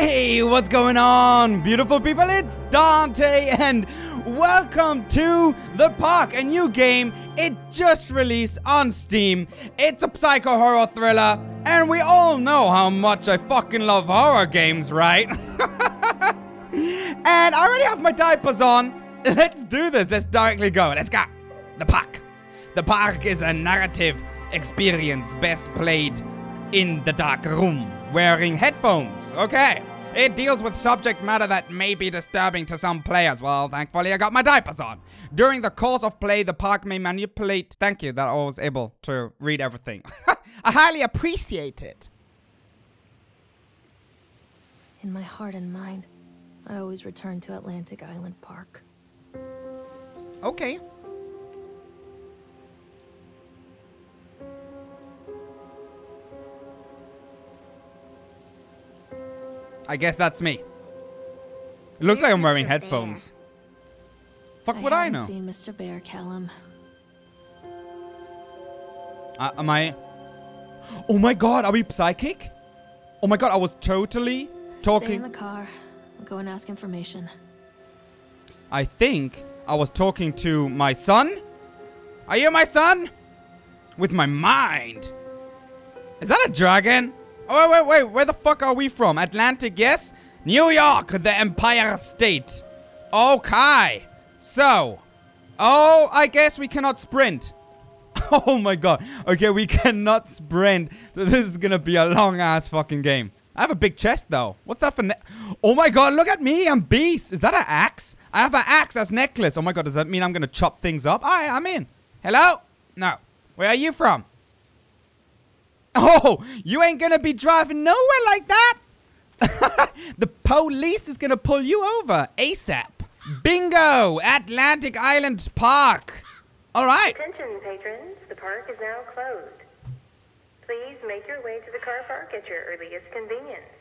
Hey, what's going on, beautiful people? It's Dante, and welcome to the park. A new game, it just released on Steam. It's a psycho horror thriller, and we all know how much I fucking love horror games, right? And I already have my diapers on. Let's do this. Let's directly go. Let's go. The park. The park is a narrative experience best played in the dark room. Wearing headphones, okay. It deals with subject matter that may be disturbing to some players. Well, thankfully I got my diapers on. During the course of play, the park may manipulate... Thank you that I was able to read everything. I highly appreciate it. In my heart and mind, I always return to Atlantic Island Park. Okay. I guess that's me. It looks like I'm wearing headphones. Fuck would I know? I haven't seen Mr. Bear, Callum. Am I? Oh my god, are we psychic? Oh my god, I was totally talking. Stay in the car. I'll go and ask information. I think I was talking to my son. Are you my son? With my mind. Is that a dragon? Oh, wait, where the fuck are we from? Atlantic, yes? New York, the Empire State. Okay. So. Oh, I guess we cannot sprint. Oh my god. Okay, we cannot sprint. This is gonna be a long-ass fucking game. I have a big chest, though. What's that for Oh my god, look at me. I'm beast. Is that an axe? I have an axe as necklace. Oh my god, does that mean I'm gonna chop things up? Alright, I'm in. Hello? No. Where are you from? Oh, you ain't gonna be driving nowhere like that. The police is gonna pull you over ASAP. Bingo! Atlantic Island Park. All right. Attention patrons, the park is now closed. Please make your way to the car park at your earliest convenience.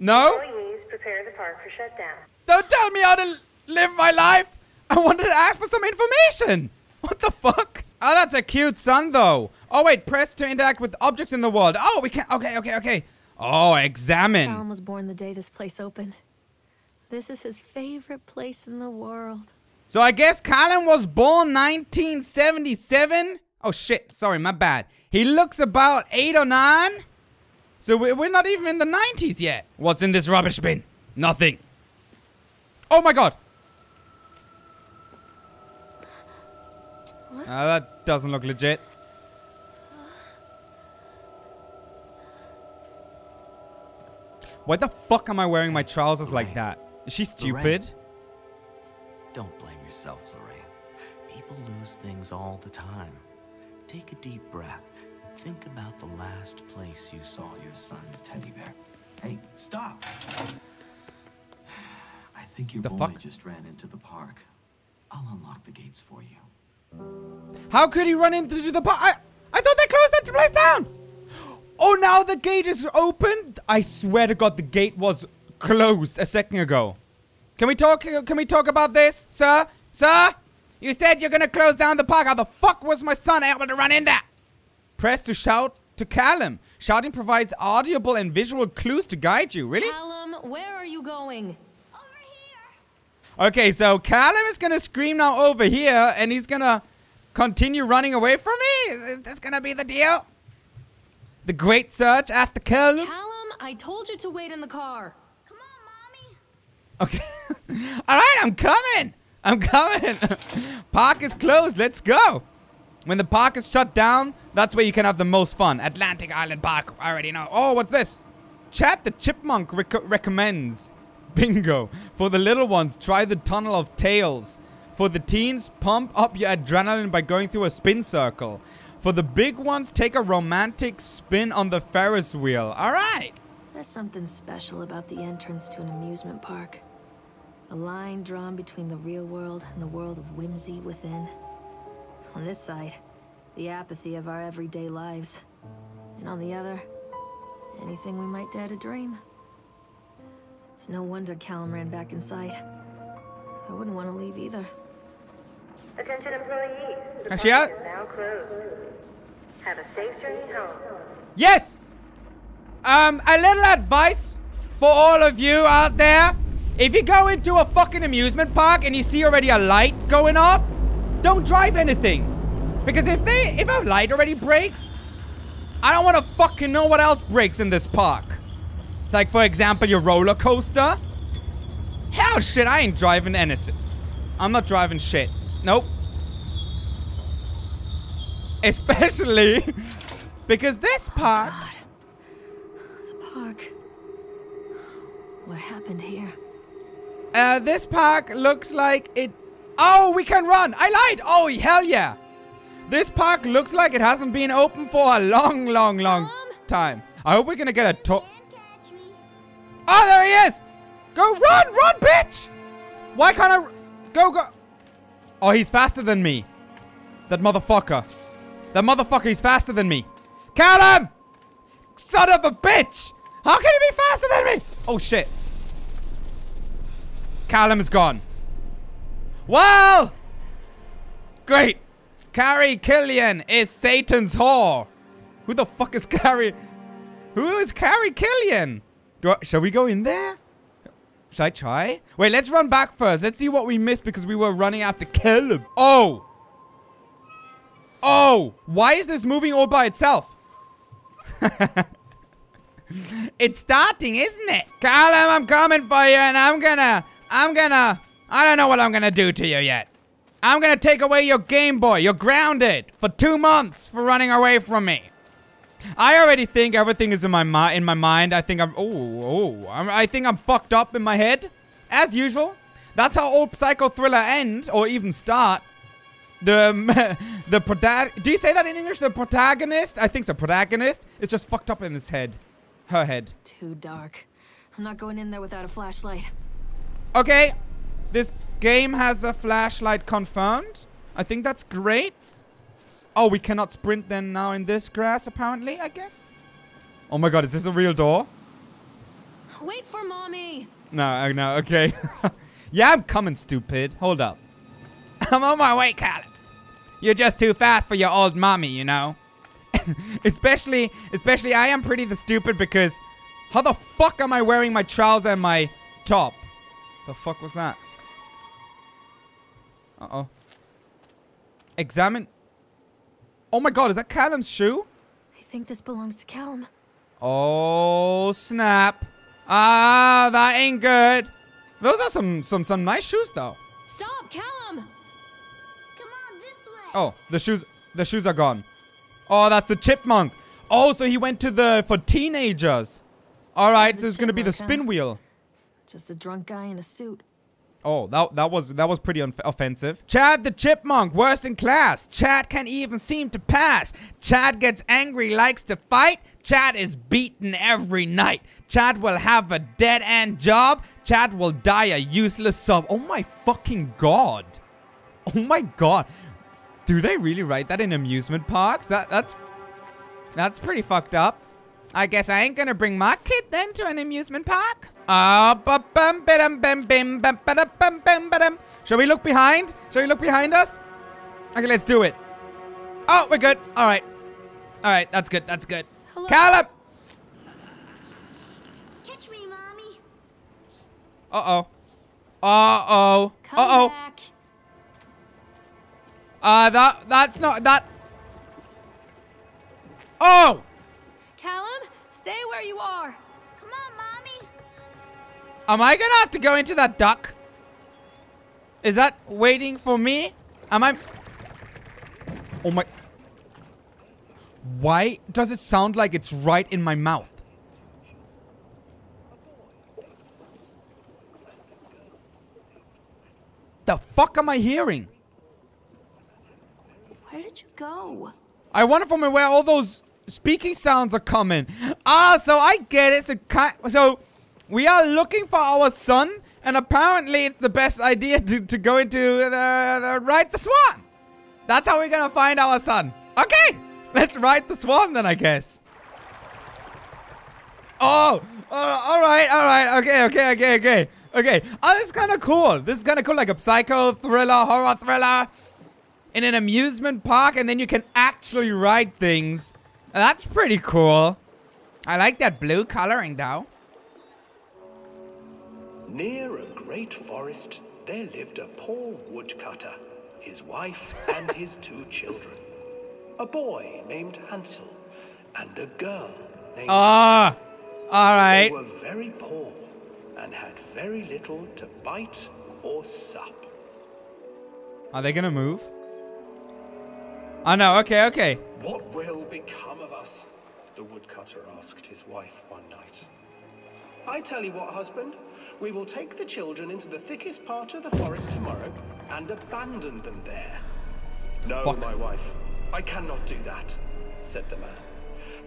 No. Employees prepare the park for shutdown. Don't tell me how to live my life. I wanted to ask for some information. What the fuck? Oh, that's a cute sun, though. Oh, wait, press to interact with objects in the world. Oh, we can... Okay. Oh, examine. Callum was born the day this place opened. This is his favorite place in the world. So I guess Callum was born 1977? Oh, shit. Sorry, my bad. He looks about 8 or 9. So we're not even in the 90s yet. What's in this rubbish bin? Nothing. Oh, my God. That doesn't look legit. Why the fuck am I wearing my trousers like that? Is she stupid? Lorraine. Don't blame yourself, Lorraine. People lose things all the time. Take a deep breath. Think about the last place you saw your son's teddy bear. Hey, stop! I think your boy just ran into the park. I'll unlock the gates for you. How could he run into the park? I thought they closed that place down! Oh, now the gate is open? I swear to God, the gate was closed a second ago. Can we talk about this, sir? Sir? You said you're gonna close down the park. How the fuck was my son able to run in there? Press to shout to Callum. Shouting provides audible and visual clues to guide you. Really? Callum, where are you going? Okay, so Callum is gonna scream now over here, and he's gonna continue running away from me? Is this gonna be the deal? The great search after Callum? Callum, I told you to wait in the car. Come on, Mommy. Okay. Alright, I'm coming. Park is closed, let's go. When the park is shut down, that's where you can have the most fun. Atlantic Island Park, I already know. Oh, what's this? Chad the Chipmunk recommends... Bingo. For the little ones, try the Tunnel of Tales. For the teens, pump up your adrenaline by going through a spin circle. For the big ones, take a romantic spin on the Ferris wheel. All right. There's something special about the entrance to an amusement park. A line drawn between the real world and the world of whimsy within. On this side, the apathy of our everyday lives. And on the other, anything we might dare to dream. It's no wonder Callum ran back inside. I wouldn't want to leave either. Attention employees. The park is now closed. Have a safe journey home. Yes. A little advice for all of you out there, if you go into a fucking amusement park and you see already a light going off, don't drive anything. Because if a light already breaks, I don't want to fucking know what else breaks in this park. Like, for example, your roller coaster. Hell shit, I ain't driving anything. I'm not driving shit. Nope. Especially because this park... Oh, God. The park. What happened here? This park looks like it... Oh, we can run! I lied! Oh, hell yeah! This park looks like it hasn't been open for a long, long, long time. I hope we're gonna get a tour. Oh, there he is! Go run! Run, bitch! Why can't I... Go, go! Oh, he's faster than me. That motherfucker. That motherfucker, he's faster than me. Callum! Son of a bitch! How can he be faster than me? Oh, shit. Callum is gone. Well! Great. Carrie Killian is Satan's whore. Who the fuck is Carrie? Who is Carrie Killian? Shall we go in there? Should I try? Wait, let's run back first. Let's see what we missed because we were running after Caleb. Oh! Oh! Why is this moving all by itself? It's starting, isn't it? Caleb, I'm coming for you and I don't know what I'm gonna do to you yet. I'm gonna take away your Game Boy. You're grounded for 2 months for running away from me. I already think everything is in my mind. I think I'm I think I'm fucked up in my head, as usual. That's how all psycho thriller end or even start. Do you say that in English? The protagonist. I think so. Protagonist is just fucked up in his head, her head. Too dark. I'm not going in there without a flashlight. Okay, this game has a flashlight confirmed. I think that's great. Oh, we cannot sprint then now in this grass, apparently, I guess. Oh my god, is this a real door? Wait for mommy. No, no, okay. Yeah, I'm coming, stupid. Hold up. I'm on my way, Callum. You're just too fast for your old mommy, you know? especially I am pretty the stupid because how the fuck am I wearing my trousers and my top? The fuck was that? Uh-oh. Examine... Oh my god, is that Callum's shoe? I think this belongs to Callum. Oh, snap. Ah, that ain't good. Those are some nice shoes, though. Stop, Callum! Come on, this way. Oh, the shoes are gone. Oh, that's the chipmunk. Oh, so he went to the... for teenagers. Alright, so it's gonna be the spin wheel. Just a drunk guy in a suit. Oh, that was pretty offensive. Chad the Chipmunk, worst in class. Chad can't even seem to pass. Chad gets angry, likes to fight. Chad is beaten every night. Chad will have a dead-end job. Chad will die a useless sub. Oh my fucking god. Oh my god. Do they really write that in amusement parks? That's pretty fucked up. I guess I ain't gonna bring my kid then to an amusement park. Shall we look behind? Shall we look behind us? Okay, let's do it. Oh, we're good. All right. All right, that's good. That's good. Hello. Callum! Catch me, mommy. Uh-oh. Uh-oh. Uh-oh. That's not that. Oh! Callum, stay where you are. Come on, mommy. Am I gonna have to go into that duck? Is that waiting for me? Am I? Oh my. Why does it sound like it's right in my mouth? The fuck am I hearing? Where did you go? I wonder from where all those speaking sounds are coming. Ah, so I get it. So we are looking for our son, and apparently it's the best idea to go into the Ride the Swan. That's how we're gonna find our son. Okay, let's ride the swan then, I guess. Oh, all right. Okay. Oh, this is kind of cool. This is kind of cool, like a psycho thriller, horror thriller, in an amusement park, and then you can actually ride things. That's pretty cool. I like that blue coloring, though. Near a great forest, there lived a poor woodcutter, his wife and his two children. A boy named Hansel and a girl named... Ah, all right. They were very poor and had very little to bite or sup. Are they going to move? Oh, no. Okay, okay. What will become of us? The woodcutter asked his wife one night. I tell you what, husband. We will take the children into the thickest part of the forest tomorrow and abandon them there. No, fuck. My wife. I cannot do that, said the man.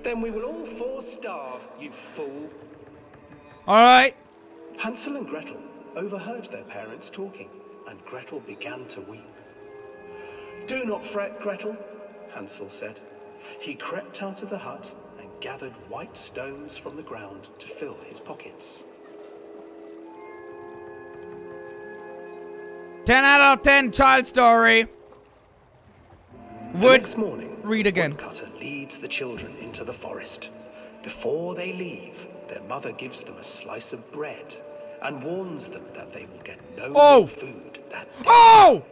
Then we will all four starve, you fool. All right. Hansel and Gretel overheard their parents talking, and Gretel began to weep. Do not fret, Gretel, Hansel said. He crept out of the hut and gathered white stones from the ground to fill his pockets. 10 out of 10 child story. The next morning, read again. Woodcutter leads the children into the forest. Before they leave, their mother gives them a slice of bread and warns them that they will get no more food that day.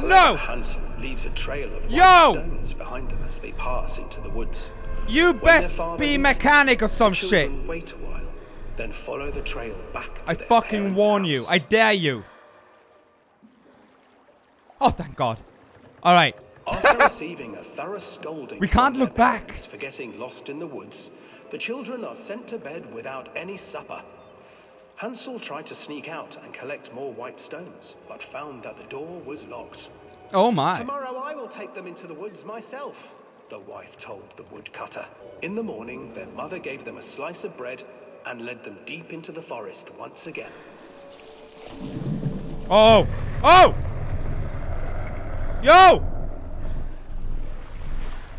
No! Hansel leaves a trail of stones behind them as they pass into the woods. You best be mechanic or some shit. Wait a while, then follow the trail back to their parents' house. I fucking warn you. I dare you. Oh, thank God. All right. After receiving a thorough scolding, we can't look back. For getting lost in the woods, the children are sent to bed without any supper. Hansel tried to sneak out and collect more white stones, but found that the door was locked. Oh my! Tomorrow I will take them into the woods myself, the wife told the woodcutter. In the morning, their mother gave them a slice of bread and led them deep into the forest once again. Oh! Oh! Yo!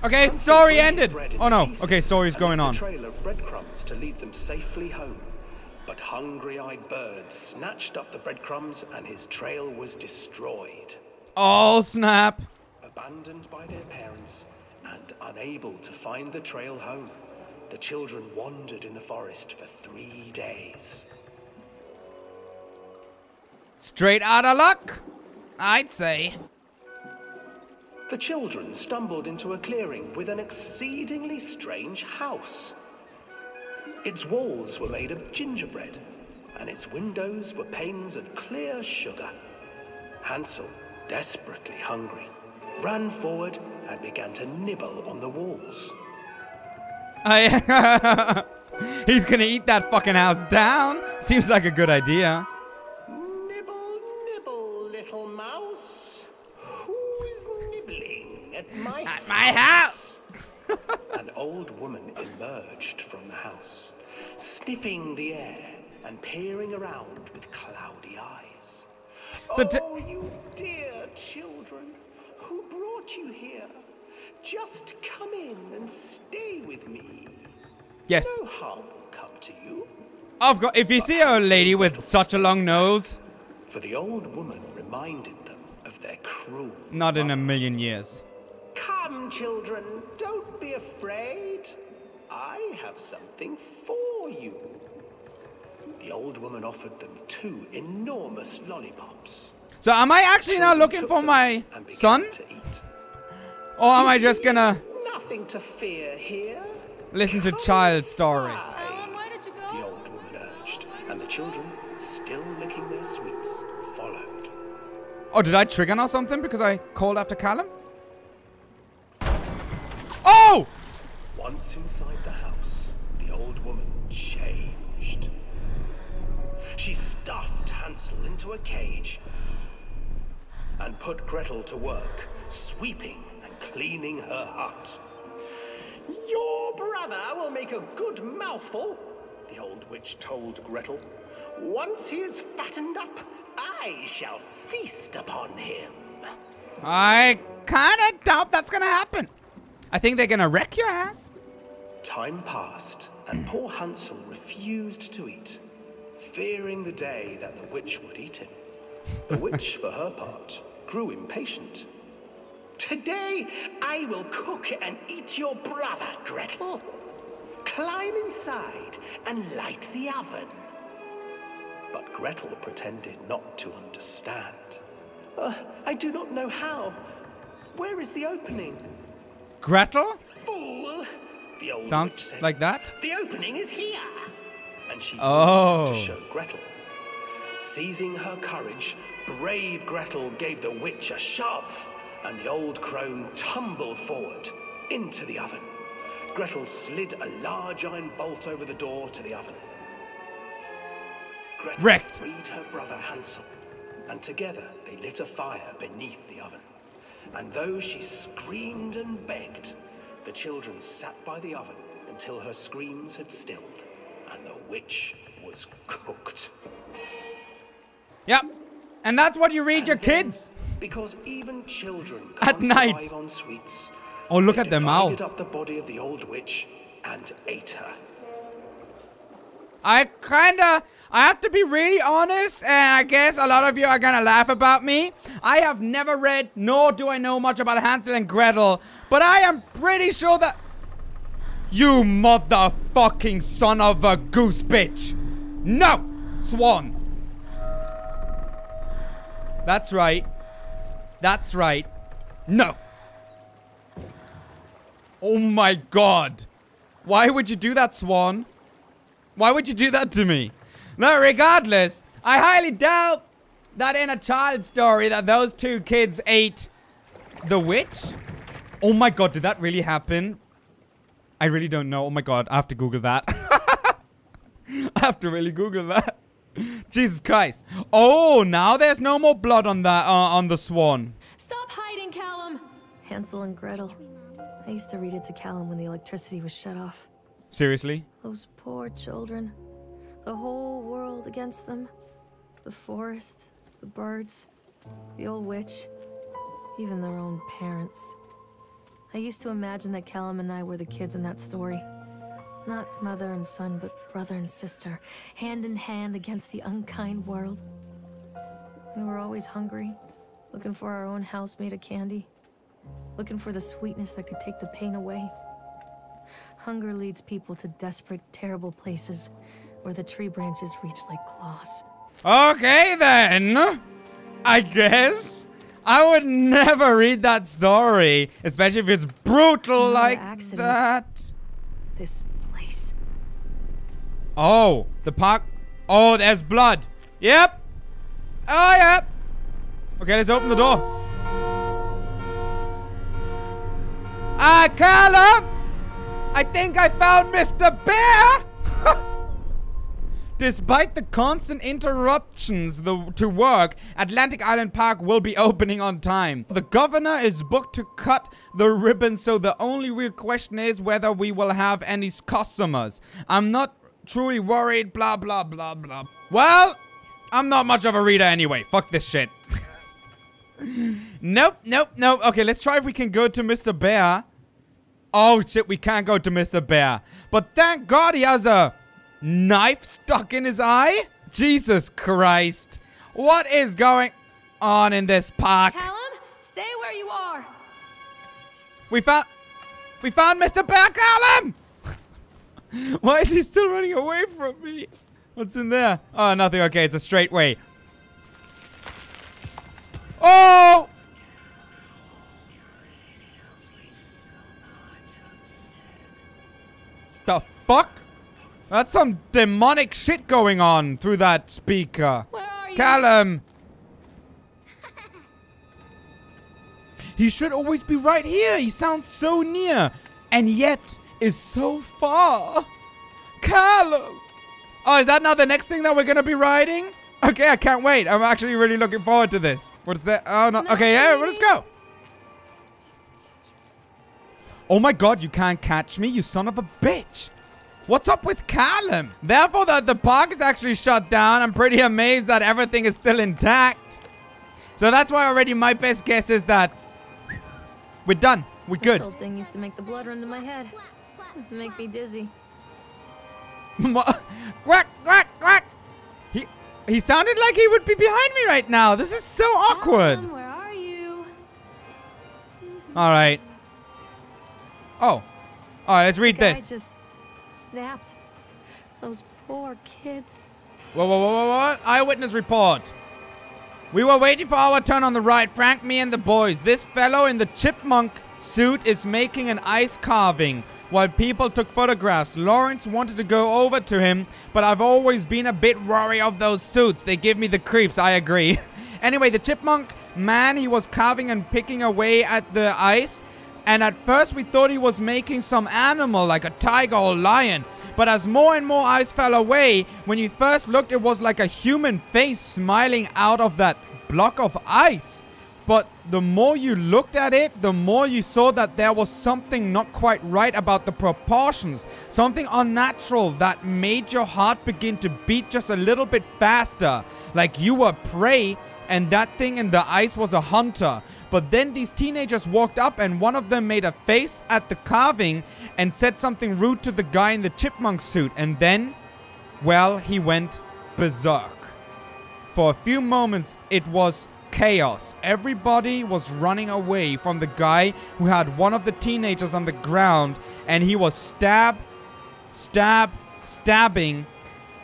Okay, story ended. Oh no. Okay, story's going on. Trail of breadcrumbs to lead them safely home. But hungry-eyed birds snatched up the breadcrumbs and his trail was destroyed. Oh, snap. Abandoned by their parents and unable to find the trail home, the children wandered in the forest for 3 days. Straight out of luck, I'd say. The children stumbled into a clearing with an exceedingly strange house. Its walls were made of gingerbread, and its windows were panes of clear sugar. Hansel, desperately hungry, ran forward and began to nibble on the walls. He's gonna eat that fucking house down. Seems like a good idea. Nibble, nibble, little mouse. At my house! An old woman emerged from the house, sniffing the air and peering around with cloudy eyes. So oh, you dear children, who brought you here? Just come in and stay with me. Yes. No harm will come to you. Of course, if you see a lady with such a long nose. For the old woman reminded them of their cruel... Not in a million years. Come, children, don't be afraid. I have something for you. The old woman offered them 2 enormous lollipops. So am I actually now looking for my son? Or am I just gonna... Nothing to fear here. Listen to child stories. Alan, why did you go? The old woman urged, and the children, still licking their sweets, followed. Oh, did I trigger now something because I called after Callum? Oh! Once inside the house, the old woman changed. She stuffed Hansel into a cage and put Gretel to work, sweeping and cleaning her hut. Your brother will make a good mouthful, the old witch told Gretel. Once he is fattened up, I shall feast upon him. I kinda doubt that's gonna happen. I think they're gonna wreck your ass. Time passed, and poor Hansel refused to eat, fearing the day that the witch would eat him. The witch, for her part, grew impatient. Today, I will cook and eat your brother, Gretel. Climb inside and light the oven. But Gretel pretended not to understand. I do not know how. Where is the opening? Gretel? Fool! The old Sounds said, like that? The opening is here. And she wanted to show Gretel. Seizing her courage, brave Gretel gave the witch a shove, and the old crone tumbled forward into the oven. Gretel slid a large iron bolt over the door to the oven. Gretel freed her brother Hansel, and together they lit a fire beneath the oven. And though she screamed and begged, the children sat by the oven until her screams had stilled, and the witch was cooked. Yep, and that's what you read your kids. Because even children at night on sweets. Oh, look at their mouth. Divided up the body of the old witch and ate her. I have to be really honest, and I guess a lot of you are gonna laugh about me. I have never read, nor do I know much about Hansel and Gretel, but I am pretty sure that... You motherfucking son of a goose bitch. No, swan. That's right. That's right. No. Oh my god. Why would you do that, swan? Why would you do that to me? No, regardless, I highly doubt that in a child story that those two kids ate the witch. Oh my god, did that really happen? I really don't know. Oh my god, I have to Google that. I have to really Google that. Jesus Christ. Oh, now there's no more blood on that on the swan. Stop hiding, Callum. Hansel and Gretel. I used to read it to Callum when the electricity was shut off. Seriously? Those poor children. The whole world against them. The forest, the birds, the old witch, even their own parents. I used to imagine that Callum and I were the kids in that story. Not mother and son, but brother and sister, hand in hand against the unkind world. We were always hungry, looking for our own house made of candy, looking for the sweetness that could take the pain away. Hunger leads people to desperate, terrible places where the tree branches reach like claws. Okay then, I guess I would never read that story, especially if it's brutal like that. This place. Oh, the park. Oh, there's blood. Yep. Oh, yep. Okay, let's open the door. Callum! I think I found Mr. Bear! Despite the constant interruptions to work, Atlantic Island Park will be opening on time. The governor is booked to cut the ribbon, so the only real question is whether we will have any customers. I'm not truly worried, blah, blah, blah, blah. Well, I'm not much of a reader anyway. Fuck this shit. Nope, nope, nope. Okay, let's try if we can go to Mr. Bear. Oh shit, we can't go to Mr. Bear. But thank God he has a knife stuck in his eye? Jesus Christ. What is going on in this park? Callum, stay where you are. We found Mr. Bear, Callum! Why is he still running away from me? What's in there? Oh, nothing. Okay, it's a straight way. Oh! The fuck? That's some demonic shit going on through that speaker. Where are you? Callum! He should always be right here. He sounds so near, and yet is so far. Callum! Oh, is that now the next thing that we're gonna be riding? Okay, I can't wait. I'm actually really looking forward to this. What's that? Oh, no. Okay, yeah, well, let's go. Oh my god, you can't catch me, you son of a bitch. What's up with Callum? Therefore, the park is actually shut down. I'm pretty amazed that everything is still intact. So that's why already my best guess is that we're done. We're good. This old thing used to make the blood run to my head. It'd make me dizzy. Quack, quack, quack. He sounded like he would be behind me right now. This is so awkward. Callum, where are you? All right. Oh. All right, let's read this. snapped. Those poor kids. Whoa, whoa, whoa, whoa, what? Eyewitness report. We were waiting for our turn on the right. Frank, me, and the boys. This fellow in the chipmunk suit is making an ice carving while people took photographs. Lawrence wanted to go over to him, but I've always been a bit wary of those suits. They give me the creeps, I agree. Anyway, the chipmunk man, he was carving and picking away at the ice, and at first we thought he was making some animal like a tiger or lion. But as more and more ice fell away, when you first looked, it was like a human face smiling out of that block of ice. But the more you looked at it, the more you saw that there was something not quite right about the proportions. Something unnatural that made your heart begin to beat just a little bit faster. Like you were prey, and that thing in the ice was a hunter. But then these teenagers walked up, and one of them made a face at the carving and said something rude to the guy in the chipmunk suit. And then, well, he went berserk. For a few moments, it was chaos. Everybody was running away from the guy who had one of the teenagers on the ground, and he was stabbing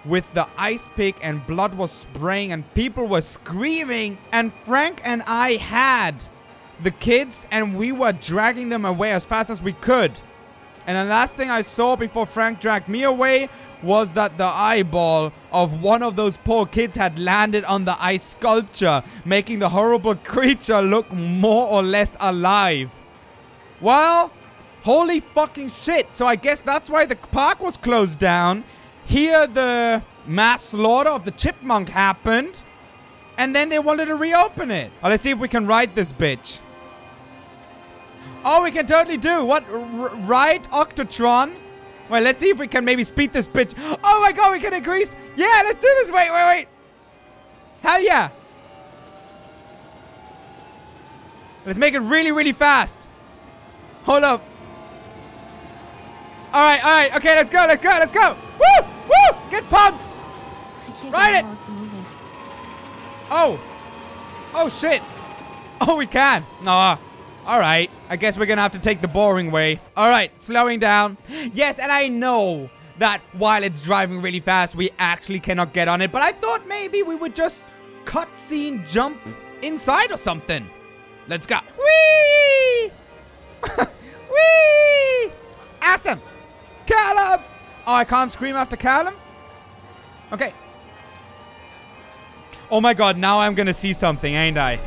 with the ice pick, and blood was spraying, and people were screaming, and Frank and I had the kids, and we were dragging them away as fast as we could. And the last thing I saw before Frank dragged me away was that the eyeball of one of those poor kids had landed on the ice sculpture, making the horrible creature look more or less alive. Well, holy fucking shit. So I guess that's why the park was closed down. Here the mass slaughter of the chipmunk happened, and then they wanted to reopen it. Oh, let's see if we can ride this bitch. Oh, we can totally do. What? Ride Octotron? Well, let's see if we can maybe speed this bitch. Oh my god, we can increase. Yeah, let's do this. Wait, wait, wait. Hell yeah. Let's make it really, really fast. Hold up. Alright, alright. Okay, let's go, let's go, let's go. Woo! Woo! Get pumped! I can't ride it! Oh. Oh, shit. Oh, we can. Aw. Alright, I guess we're gonna have to take the boring way. Alright, slowing down. Yes, and I know that while it's driving really fast, we actually cannot get on it, but I thought maybe we would just cutscene jump inside or something. Let's go. Whee! Whee! Awesome! Callum! Oh, I can't scream after Callum? Okay. Oh my god, now I'm gonna see something, ain't I?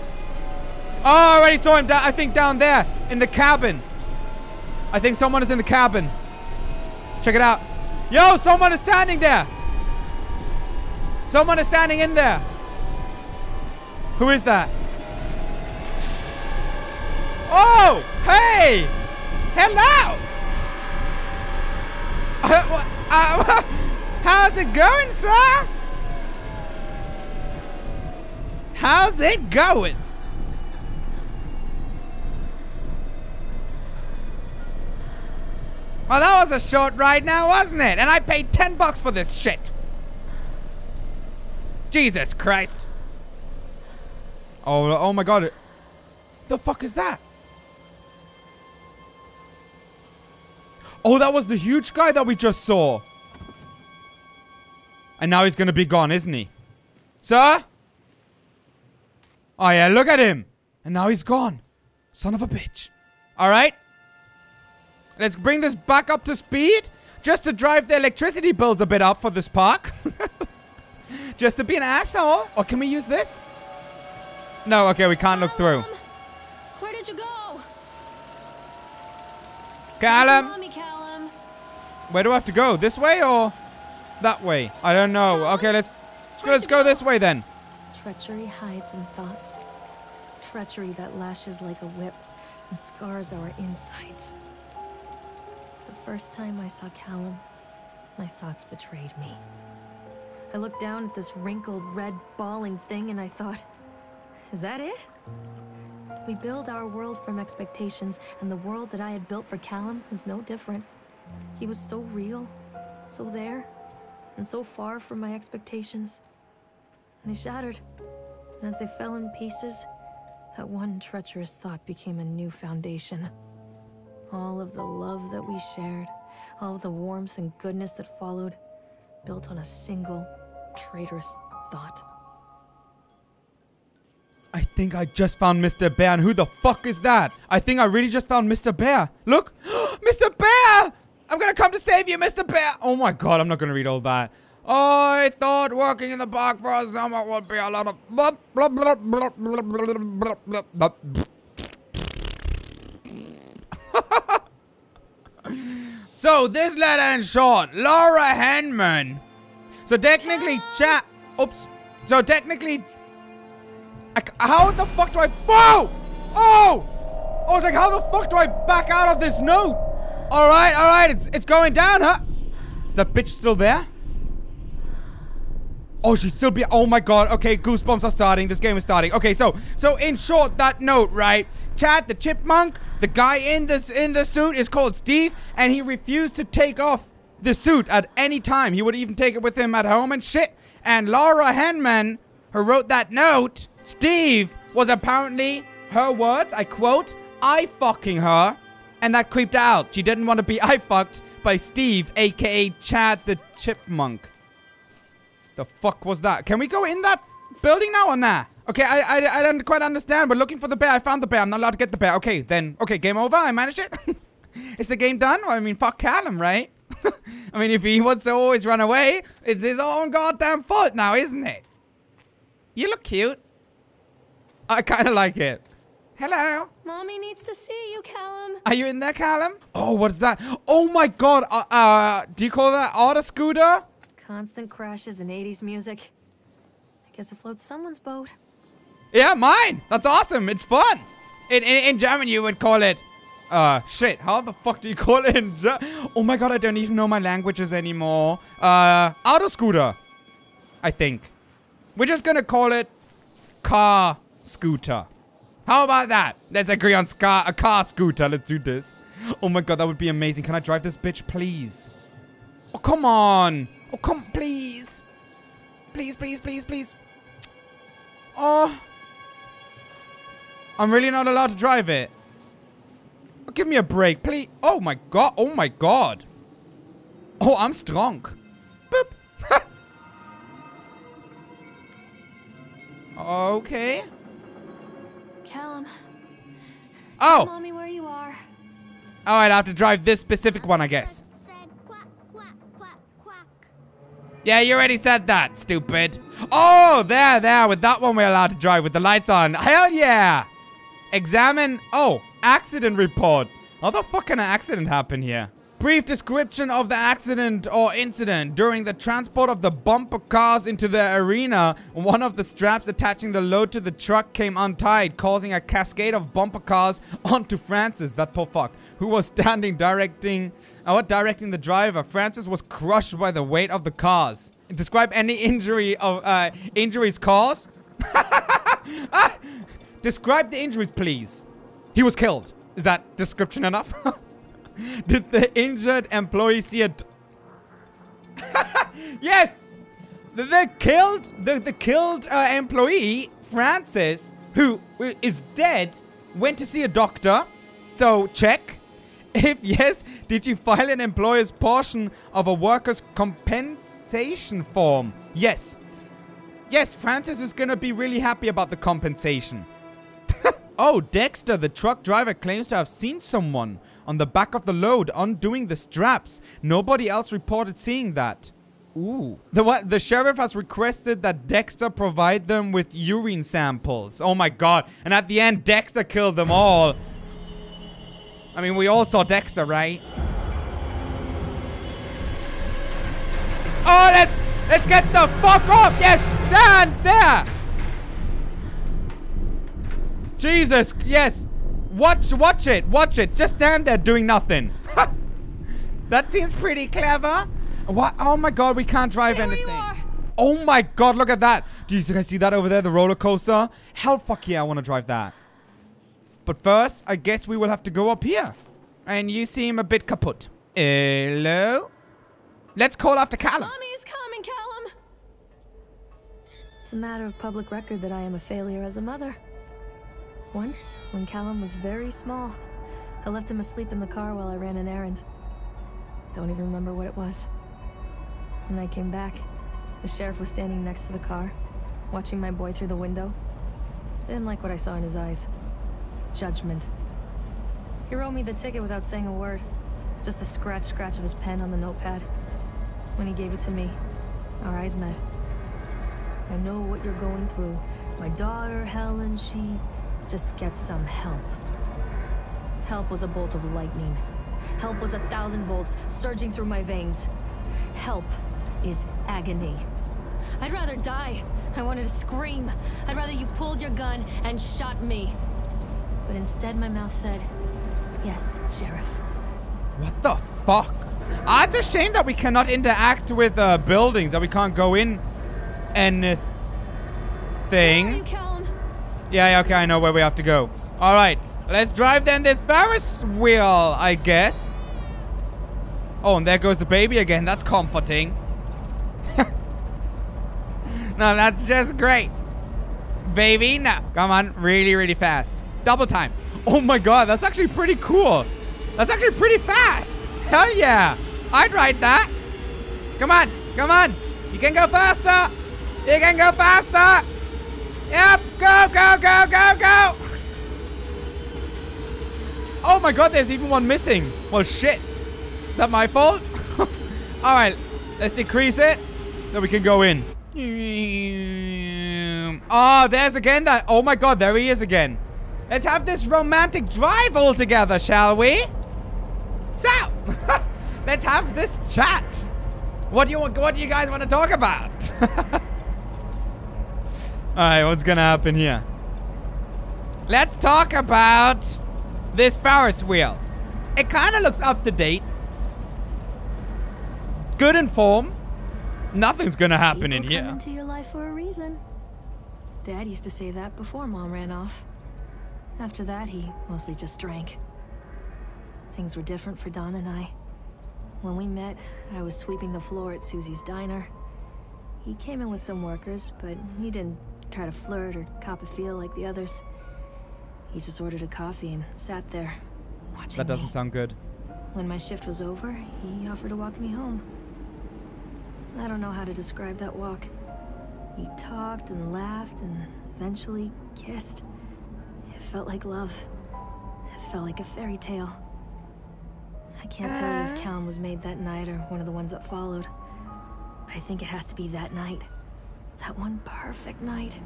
Oh, I already saw him, I think down there, in the cabin. I think someone is in the cabin. Check it out. Yo, someone is standing there. Someone is standing in there. Who is that? Oh, hey! Hello! How's it going, sir? How's it going? Well, that was a short ride now, wasn't it? And I paid $10 for this shit. Jesus Christ. Oh, oh my god. The fuck is that? Oh, that was the huge guy that we just saw. And now he's gonna be gone, isn't he? Sir? Oh yeah, look at him. And now he's gone. Son of a bitch. Alright. Let's bring this back up to speed. Just to drive the electricity bills a bit up for this park. Just to be an asshole. Or can we use this? No, okay, we can't look through. Where did you go? Callum. Where do I have to go? This way or that way? I don't know. Okay, let's go this way then. Treachery hides in thoughts. Treachery that lashes like a whip and scars our insides. The first time I saw Callum, my thoughts betrayed me. I looked down at this wrinkled, red, bawling thing and I thought, is that it? We build our world from expectations, and the world that I had built for Callum was no different. He was so real, so there, and so far from my expectations. And they shattered, and as they fell in pieces, that one treacherous thought became a new foundation. All of the love that we shared, all of the warmth and goodness that followed, built on a single, traitorous thought. I think I just found Mr. Bear, and who the fuck is that? I think I really just found Mr. Bear. Look! Mr. Bear! I'm gonna come to save you, Mr. Bear! Oh my god, I'm not gonna read all that. I thought working in the park for a summer would be a lot of blah, blah, blah, blah, blah, blah, blah, blah, blah. So this letter in short, Laura Henman. So technically Chad, oops. So technically, how the fuck do I, whoa! Oh! I was like, how the fuck do I back out of this note? All right, it's going down, huh? Is that bitch still there? Oh, she's still be. Oh my god. Okay, goosebumps are starting. This game is starting. Okay, so in short, that note, right? Chad the Chipmunk, the guy in the suit is called Steve, and he refused to take off the suit at any time. He would even take it with him at home and shit. And Laura Henman, who wrote that note, Steve was apparently, her words, I quote, "I fucking her," and that creeped out. She didn't want to be I fucked by Steve, aka Chad the Chipmunk. The fuck was that? Can we go in that building now or nah? Okay, I don't quite understand. We're looking for the bear. I found the bear. I'm not allowed to get the bear. Okay, then. Okay, game over. I managed it. Is the game done? Well, I mean, fuck Callum, right? I mean, if he wants to always run away, it's his own goddamn fault now, isn't it? You look cute. I kind of like it. Hello. Mommy needs to see you, Callum. Are you in there, Callum? Oh, what's that? Oh, my God. Do you call that auto scooter? Constant crashes and 80s music. I guess it floats someone's boat. Yeah, mine! That's awesome! It's fun! In German you would call it... shit, how the fuck do you call it in German? Oh my god, I don't even know my languages anymore. Autoscooter, I think. We're just gonna call it... Car Scooter. How about that? Let's agree on a car scooter. Let's do this. Oh my god, that would be amazing. Can I drive this bitch, please? Oh, come on! Oh, come, please. Please, please, please, please. Oh. I'm really not allowed to drive it. Oh, give me a break, please. Oh, my God. Oh, my God. Oh, I'm strong. Boop. Okay. Callum. Oh. Tell Mommy where you are. All right, I have to drive this specific one, I guess. Yeah, you already said that, stupid. Oh, there. With that one, we're allowed to drive with the lights on. Hell yeah! Examine. Oh, accident report. How the fuck can an accident happen here? Brief description of the accident or incident. During the transport of the bumper cars into the arena, one of the straps attaching the load to the truck came untied, causing a cascade of bumper cars onto Francis, that poor fuck, who was standing directing the driver. Francis was crushed by the weight of the cars. Describe any injuries caused? Describe the injuries, please. He was killed. Is that description enough? Did the injured employee see a... Yes! The killed employee, Francis, who is dead, went to see a doctor. So, check. If yes, did you file an employer's portion of a worker's compensation form? Yes. Yes, Francis is gonna be really happy about the compensation. Oh, Dexter, the truck driver, claims to have seen someone on the back of the load undoing the straps. Nobody else reported seeing that. Ooh. The sheriff has requested that Dexter provide them with urine samples. Oh my god. And at the end, Dexter killed them all. I mean, we all saw Dexter, right? Oh, let's get the fuck up. Yes, stand there. Jesus, yes. Watch it. Just stand there doing nothing. That seems pretty clever. What? Oh my god, we can't drive anything. Oh my god, look at that. Do you guys see that over there, the roller coaster? Hell fuck yeah, I want to drive that. But first, I guess we will have to go up here. And you seem a bit kaput. Hello? Let's call after Callum. Mommy's coming, Callum. It's a matter of public record that I am a failure as a mother. Once, when Callum was very small, I left him asleep in the car while I ran an errand. Don't even remember what it was. When I came back, the sheriff was standing next to the car, watching my boy through the window. I didn't like what I saw in his eyes. Judgment. He wrote me the ticket without saying a word. Just the scratch of his pen on the notepad. When he gave it to me, our eyes met. I know what you're going through. My daughter, Helen, she... just get some help. Help was a bolt of lightning. Help was 1,000 volts surging through my veins. Help is agony. I'd rather die. I wanted to scream. I'd rather you pulled your gun and shot me. But instead my mouth said, yes, Sheriff. What the fuck? Ah, it's a shame that we cannot interact with buildings, that we can't go in and thing. Where are you, Callum? Yeah, okay, I know where we have to go. All right, let's drive then this Ferris wheel, I guess. Oh, and there goes the baby again. That's comforting. No, that's just great. Baby, no. Come on, really, really fast. Double time. Oh my God, that's actually pretty cool. That's actually pretty fast. Hell yeah. I'd ride that. Come on, come on. You can go faster. You can go faster. Yep, go, go, go, go, go. Oh my God, there's even one missing. Well, shit. Is that my fault? All right, let's decrease it. Then we can go in. Oh, there's again that. Oh my God, there he is again. Let's have this romantic drive all together, shall we? So, let's have this chat. What do you guys want to talk about? All right, what's gonna happen here? Let's talk about this Ferris wheel. It kind of looks up to date. Good in form. Nothing's gonna happen in here. People come into your life for a reason. Dad used to say that before Mom ran off. After that, he mostly just drank. Things were different for Don and I. When we met, I was sweeping the floor at Susie's diner. He came in with some workers, but he didn't try to flirt or cop a feel like the others. He just ordered a coffee and sat there, watching me. That doesn't sound good. When my shift was over, he offered to walk me home. I don't know how to describe that walk. We talked and laughed and eventually kissed. It felt like love. It felt like a fairy tale. I can't tell you if Callum was made that night or one of the ones that followed. But I think it has to be that night. That one perfect night.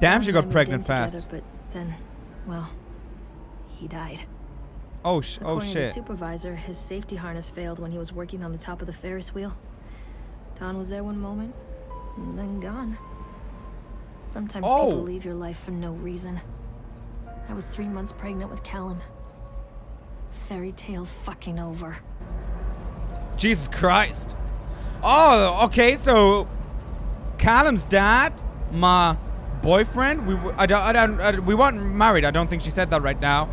Damn, she got pregnant fast. Together, but then, well, he died. Oh, According to the supervisor, his safety harness failed when he was working on the top of the Ferris wheel. Don was there one moment, and then gone. Sometimes people leave your life for no reason. I was 3 months pregnant with Callum. Fairy tale fucking over. Jesus Christ. Oh, okay, so Callum's dad, my boyfriend, we weren't married. I don't think she said that right now.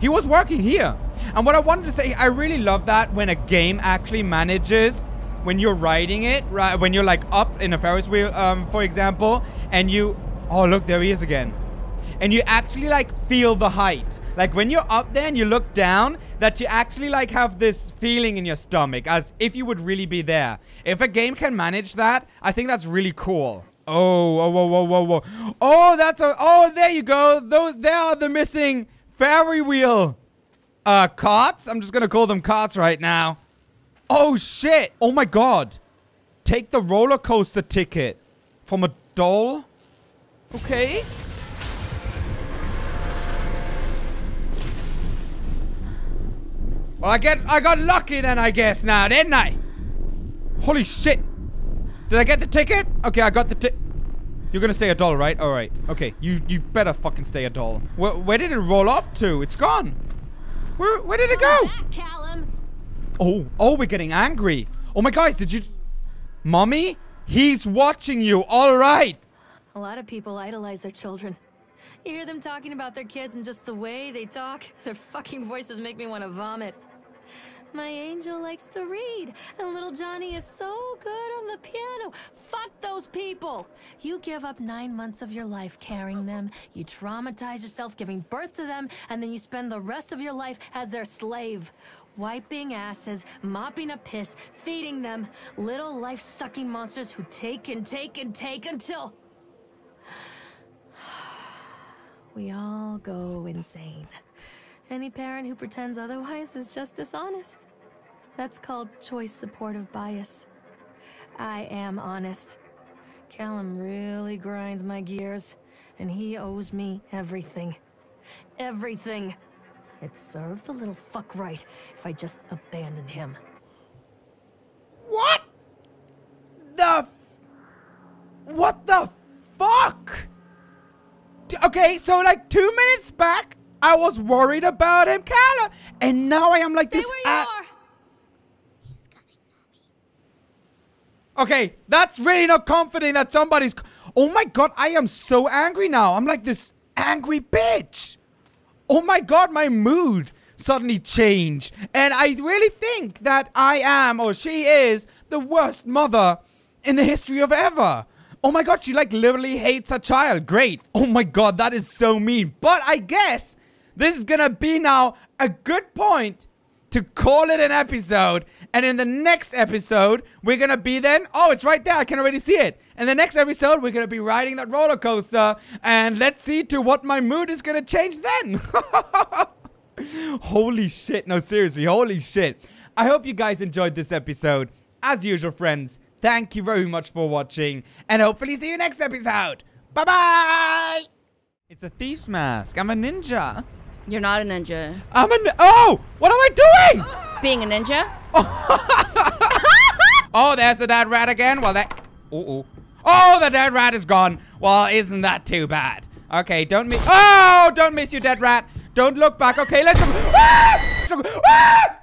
He was working here. And what I wanted to say, I really love that when a game actually manages, when you're riding it, right, when you're like up in a Ferris wheel, for example, and you, oh look, there he is again. And you actually like feel the height. Like when you're up there and you look down, that you actually like have this feeling in your stomach as if you would really be there. If a game can manage that, I think that's really cool. Oh, whoa, whoa, whoa, whoa, whoa. Oh, that's a, oh, there you go. Those, there are the missing ferry wheel carts. I'm just gonna call them carts right now. Oh shit, oh my God. Take the roller coaster ticket from a doll. Okay. Well, I got lucky then, I guess, now, didn't I? Holy shit. Did I get the ticket? Okay, I got the ticket. You're gonna stay a doll, right? All right, okay. You better fucking stay a doll. Where did it roll off to? It's gone. Where did it go? Callum. Oh, we're getting angry. Oh my guys, did you... Mommy? He's watching you, all right. A lot of people idolize their children. You hear them talking about their kids and just the way they talk, their fucking voices make me want to vomit. My angel likes to read, and little Johnny is so good on the piano. Fuck those people! You give up 9 months of your life carrying them, you traumatize yourself giving birth to them, and then you spend the rest of your life as their slave. Wiping asses, mopping up piss, feeding them, little life-sucking monsters who take and take and take until... we all go insane. Any parent who pretends otherwise is just dishonest. That's called choice supportive bias. I am honest. Callum really grinds my gears, and he owes me everything. Everything! It served the little fuck right if I just abandoned him. What the... what the fuck? Okay, so like 2 minutes back, I was worried about him, Callum, and now I am like this. He's coming, mommy. Okay, that's really not comforting that somebody's... oh my god, I am so angry now. I'm like this angry bitch. Oh my god, my mood suddenly changed. And I really think that I am, or she is, the worst mother in the history of ever. Oh my god, she like literally hates her child. Great. Oh my god, that is so mean. But I guess this is gonna be now a good point to call it an episode. And in the next episode, we're gonna be then... oh, it's right there. I can already see it. In the next episode, we're gonna be riding that roller coaster. And let's see to what my mood is gonna change then. Holy shit. No, seriously. Holy shit. I hope you guys enjoyed this episode. As usual, friends, thank you very much for watching. And hopefully see you next episode. Bye-bye. It's a thief's mask. I'm a ninja. You're not a ninja. I'm a... oh! What am I doing? Being a ninja. Oh, there's the dead rat again. Well, that... uh-oh. Oh, the dead rat is gone. Well, isn't that too bad? Okay, don't miss... oh! Don't miss you, dead rat. Don't look back. Okay, let's... ah! Ah!